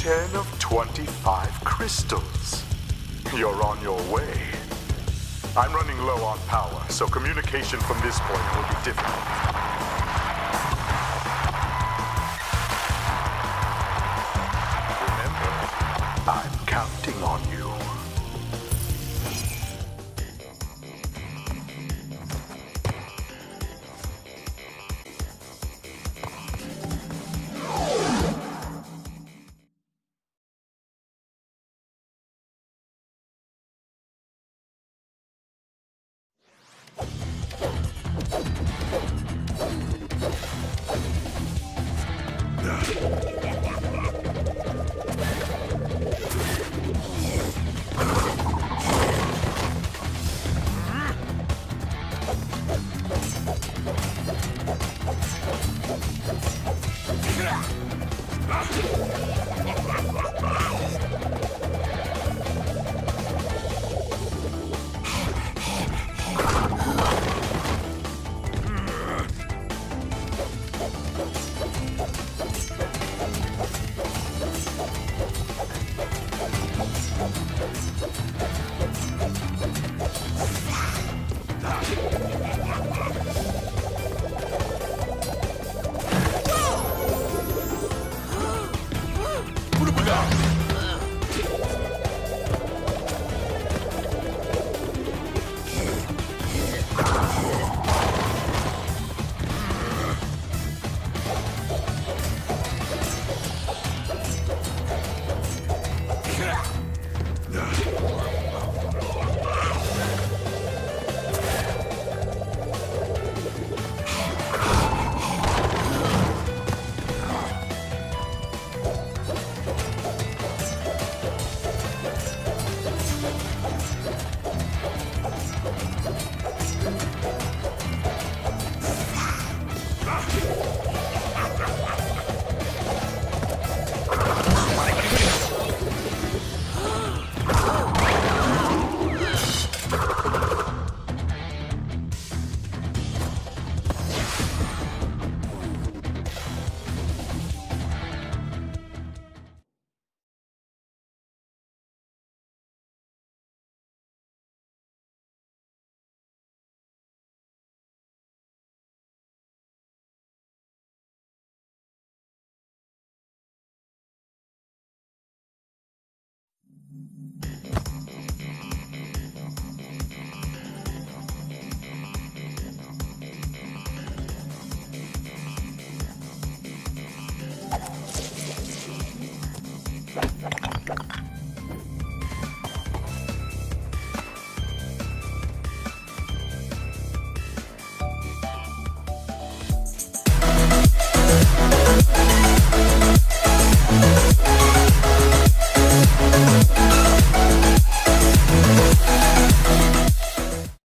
10 of 25 crystals. You're on your way. I'm running low on power, so communication from this point will be difficult.